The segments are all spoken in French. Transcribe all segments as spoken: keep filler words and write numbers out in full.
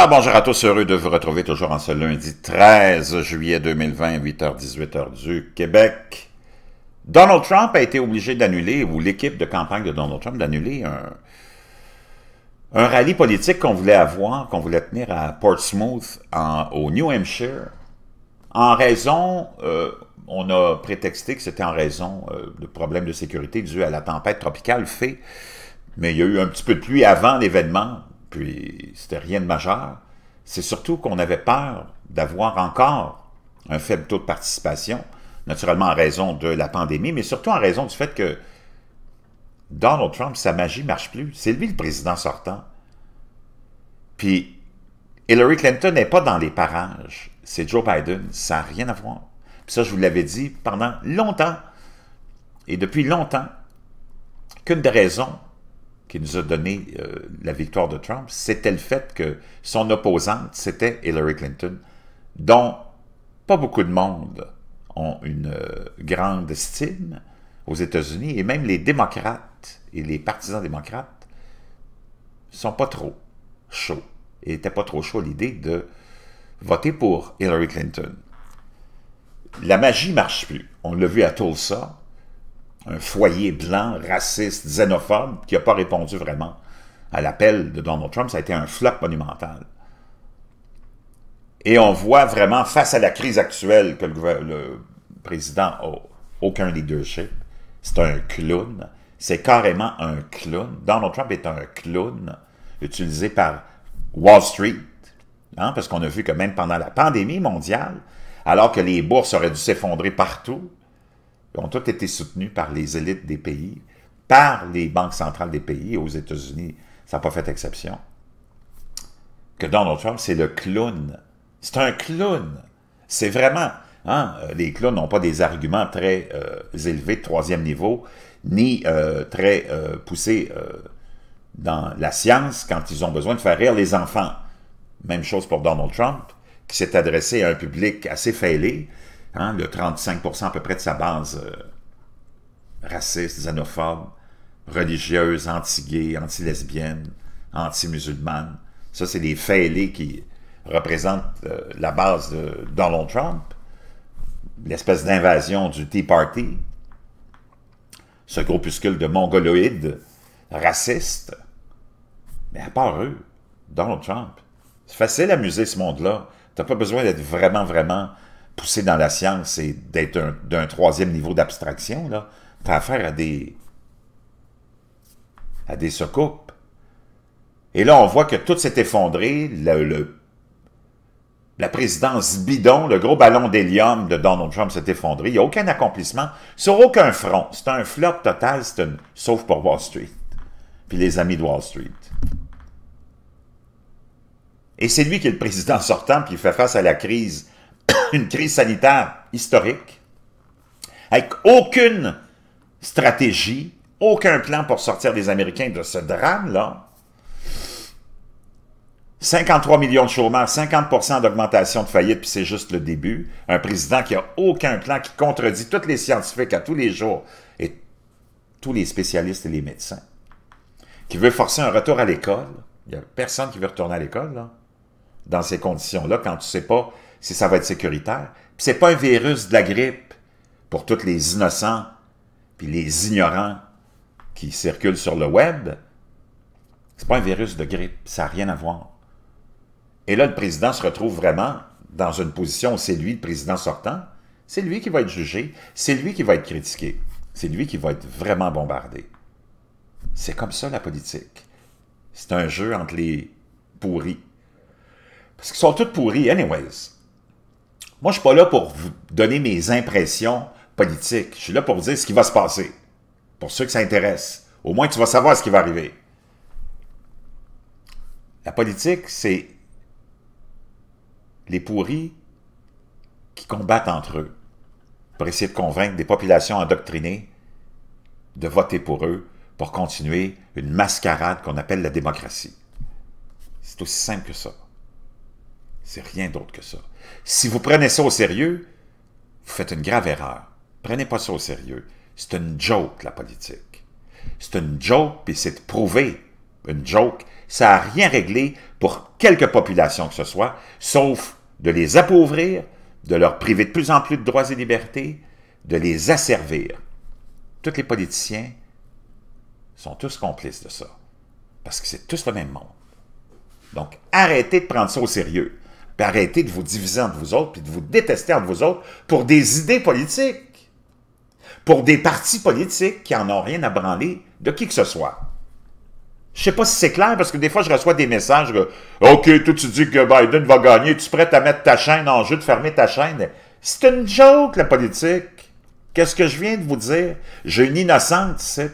Alors, bonjour à tous, heureux de vous retrouver toujours en ce lundi treize juillet deux mille vingt, huit heures dix-huit, heure du Québec. Donald Trump a été obligé d'annuler, ou l'équipe de campagne de Donald Trump d'annuler un, un rallye politique qu'on voulait avoir, qu'on voulait tenir à Portsmouth, en, au New Hampshire, en raison, euh, on a prétexté que c'était en raison euh, de problèmes de sécurité dus à la tempête tropicale Fée, mais il y a eu un petit peu de pluie avant l'événement, puis c'était rien de majeur. C'est surtout qu'on avait peur d'avoir encore un faible taux de participation, naturellement en raison de la pandémie, mais surtout en raison du fait que Donald Trump, sa magie ne marche plus. C'est lui le président sortant. Puis Hillary Clinton n'est pas dans les parages. C'est Joe Biden, ça n'a rien à voir. Puis ça, je vous l'avais dit pendant longtemps, et depuis longtemps, qu'une des raisons qui nous a donné euh, la victoire de Trump, c'était le fait que son opposante, c'était Hillary Clinton, dont pas beaucoup de monde ont une euh, grande estime aux États-Unis, et même les démocrates et les partisans démocrates sont pas trop chauds, et n'étaient pas trop chauds à l'idée de voter pour Hillary Clinton. La magie ne marche plus. On l'a vu à Tulsa, un foyer blanc, raciste, xénophobe, qui n'a pas répondu vraiment à l'appel de Donald Trump. Ça a été un flop monumental. Et on voit vraiment, face à la crise actuelle, que le, le président n'a aucun leadership. C'est un clown. C'est carrément un clown. Donald Trump est un clown utilisé par Wall Street, hein, parce qu'on a vu que même pendant la pandémie mondiale, alors que les bourses auraient dû s'effondrer partout, ont toutes été soutenues par les élites des pays, par les banques centrales des pays, aux États-Unis, ça n'a pas fait exception, que Donald Trump, c'est le clown. C'est un clown. C'est vraiment... Hein, les clowns n'ont pas des arguments très euh, élevés de troisième niveau, ni euh, très euh, poussés euh, dans la science quand ils ont besoin de faire rire les enfants. Même chose pour Donald Trump, qui s'est adressé à un public assez fêlé, hein, le trente-cinq pour cent à peu près de sa base euh, raciste, xénophobe, religieuse, anti-gay, anti-lesbienne, anti-musulmane. Ça, c'est des fêlés qui représentent euh, la base de Donald Trump, l'espèce d'invasion du Tea Party, ce groupuscule de mongoloïdes racistes. Mais à part eux, Donald Trump, c'est facile à amuser ce monde-là. Tu n'as pas besoin d'être vraiment, vraiment... poussé dans la science et d'être d'un troisième niveau d'abstraction, là, t'as affaire à des à des soucoupes. Et là, on voit que tout s'est effondré, le, le, la présidence bidon, le gros ballon d'hélium de Donald Trump s'est effondré, il n'y a aucun accomplissement, sur aucun front. C'est un flop total, c'est une... sauf pour Wall Street, puis les amis de Wall Street. Et c'est lui qui est le président sortant, puis il fait face à la crise une crise sanitaire historique, avec aucune stratégie, aucun plan pour sortir les Américains de ce drame-là. cinquante-trois millions de chômeurs, cinquante pour cent d'augmentation de faillite, puis c'est juste le début. Un président qui n'a aucun plan, qui contredit tous les scientifiques à tous les jours, et tous les spécialistes et les médecins, qui veut forcer un retour à l'école. Il n'y a personne qui veut retourner à l'école, là, dans ces conditions-là, quand tu ne sais pas si ça va être sécuritaire. Puis c'est pas un virus de la grippe pour tous les innocents puis les ignorants qui circulent sur le web. C'est pas un virus de grippe, ça n'a rien à voir. Et là, le président se retrouve vraiment dans une position où c'est lui, le président sortant, c'est lui qui va être jugé, c'est lui qui va être critiqué, c'est lui qui va être vraiment bombardé. C'est comme ça, la politique. C'est un jeu entre les pourris. Parce qu'ils sont tous pourris, anyways. Moi, je suis pas là pour vous donner mes impressions politiques. Je suis là pour vous dire ce qui va se passer. Pour ceux que ça intéresse. Au moins, tu vas savoir ce qui va arriver. La politique, c'est les pourris qui combattent entre eux pour essayer de convaincre des populations endoctrinées de voter pour eux pour continuer une mascarade qu'on appelle la démocratie. C'est aussi simple que ça. C'est rien d'autre que ça. Si vous prenez ça au sérieux, vous faites une grave erreur. Prenez pas ça au sérieux. C'est une joke, la politique. C'est une joke, puis c'est prouvé. une joke, ça n'a rien réglé pour quelque population que ce soit, sauf de les appauvrir, de leur priver de plus en plus de droits et libertés, de les asservir. Tous les politiciens sont tous complices de ça, parce que c'est tous le même monde. Donc, arrêtez de prendre ça au sérieux, puis arrêtez de vous diviser entre vous autres, puis de vous détester entre vous autres pour des idées politiques, pour des partis politiques qui n'en ont rien à branler de qui que ce soit. Je ne sais pas si c'est clair, parce que des fois, je reçois des messages que « OK, toi, tu dis que Biden va gagner, tu es prêt à mettre ta chaîne en jeu, de fermer ta chaîne? » C'est une joke, la politique. Qu'est-ce que je viens de vous dire? J'ai une innocente, c'est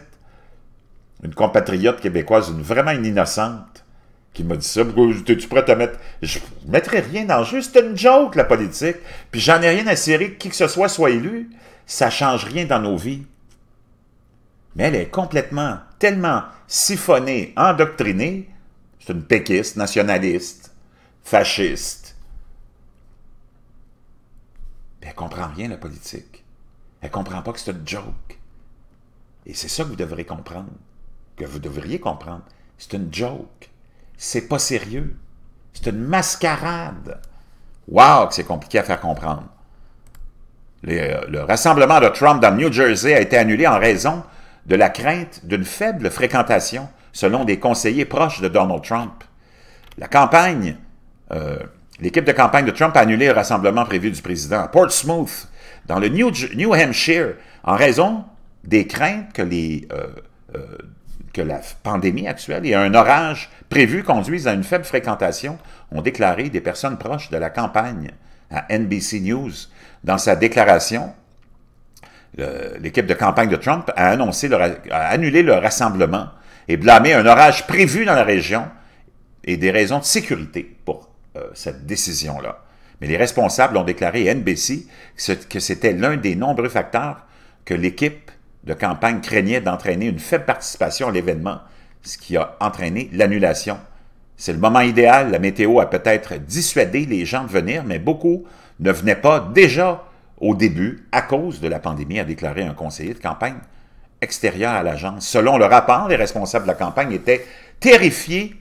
une compatriote québécoise, une, vraiment une innocente, qui m'a dit ça. « Es-tu prêt à mettre... » Je ne mettrai rien en jeu. C'est une joke, la politique. Puis j'en ai rien à cirer que qui que ce soit soit élu. Ça ne change rien dans nos vies. Mais elle est complètement, tellement siphonnée, endoctrinée, c'est une péquiste, nationaliste, fasciste. Puis elle ne comprend rien, la politique. Elle ne comprend pas que c'est une joke. Et c'est ça que vous devrez comprendre, que vous devriez comprendre. C'est une joke. C'est pas sérieux. C'est une mascarade. Waouh, que c'est compliqué à faire comprendre. Le, le rassemblement de Trump dans le New Jersey a été annulé en raison de la crainte d'une faible fréquentation, selon des conseillers proches de Donald Trump. La campagne, euh, l'équipe de campagne de Trump a annulé le rassemblement prévu du président à Portsmouth, dans le New, New Hampshire, en raison des craintes que, les, euh, euh, que la pandémie actuelle et un orage prévu conduisent à une faible fréquentation, ont déclaré des personnes proches de la campagne à N B C News. Dans sa déclaration, l'équipe de campagne de Trump a, annoncé le, a annulé le rassemblement et blâmé un orage prévu dans la région et des raisons de sécurité pour euh, cette décision-là. Mais les responsables ont déclaré à N B C que c'était l'un des nombreux facteurs que l'équipe de campagne craignait d'entraîner une faible participation à l'événement, ce qui a entraîné l'annulation. C'est le moment idéal, la météo a peut-être dissuadé les gens de venir, mais beaucoup ne venaient pas déjà au début, à cause de la pandémie, a déclaré un conseiller de campagne extérieur à l'agence. Selon le rapport, les responsables de la campagne étaient terrifiés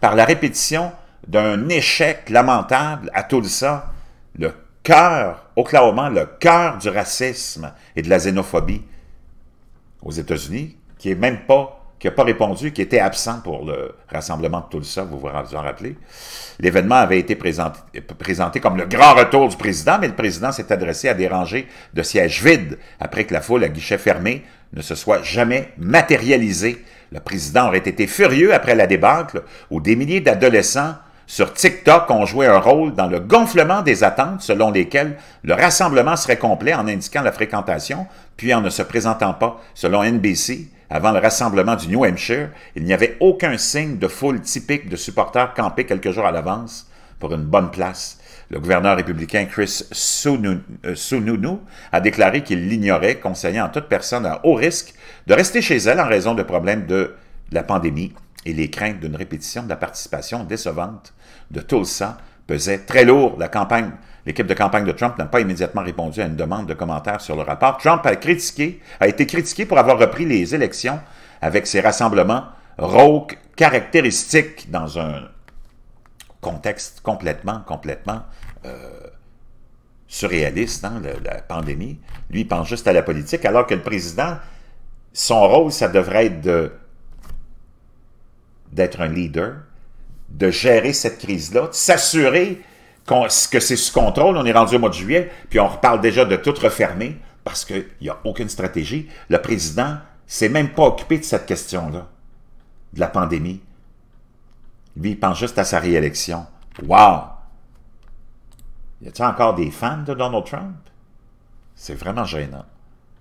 par la répétition d'un échec lamentable à Tulsa, le cœur, Oklahoma, le cœur du racisme et de la xénophobie aux États-Unis, qui est même pas, qui n'a pas répondu, qui était absent pour le rassemblement de Tulsa, vous vous en rappelez. L'événement avait été présenté, présenté comme le grand retour du président, mais le président s'est adressé à des rangées de sièges vides après que la foule à guichet fermé ne se soit jamais matérialisée. Le président aurait été furieux après la débâcle où des milliers d'adolescents sur TikTok ont joué un rôle dans le gonflement des attentes selon lesquelles le rassemblement serait complet en indiquant la fréquentation, puis en ne se présentant pas, selon N B C. Avant le rassemblement du New Hampshire, il n'y avait aucun signe de foule typique de supporters campés quelques jours à l'avance pour une bonne place. Le gouverneur républicain Chris Sununu a déclaré qu'il l'ignorait, conseillant toute personne à haut risque de rester chez elle en raison de problèmes de la pandémie et les craintes d'une répétition de la participation décevante de Tulsa pesait très lourd. La campagne, l'équipe de campagne de Trump n'a pas immédiatement répondu à une demande de commentaires sur le rapport. Trump a, critiqué, a été critiqué pour avoir repris les élections avec ses rassemblements rauques caractéristiques dans un contexte complètement, complètement euh, surréaliste, hein, la, la pandémie. Lui, il pense juste à la politique, alors que le président, son rôle, ça devrait être d'être un leader, de gérer cette crise-là, de s'assurer qu que c'est sous contrôle. On est rendu au mois de juillet, puis on reparle déjà de tout refermer parce qu'il n'y a aucune stratégie. Le président ne s'est même pas occupé de cette question-là, de la pandémie. Lui, il pense juste à sa réélection. Wow! Y a-t-il encore des fans de Donald Trump? C'est vraiment gênant.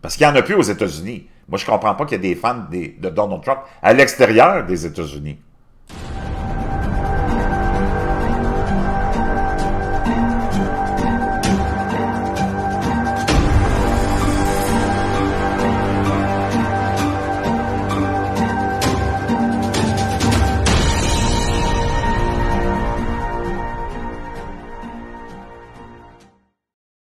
Parce qu'il n'y en a plus aux États-Unis. Moi, je ne comprends pas qu'il y ait des fans des, de Donald Trump à l'extérieur des États-Unis.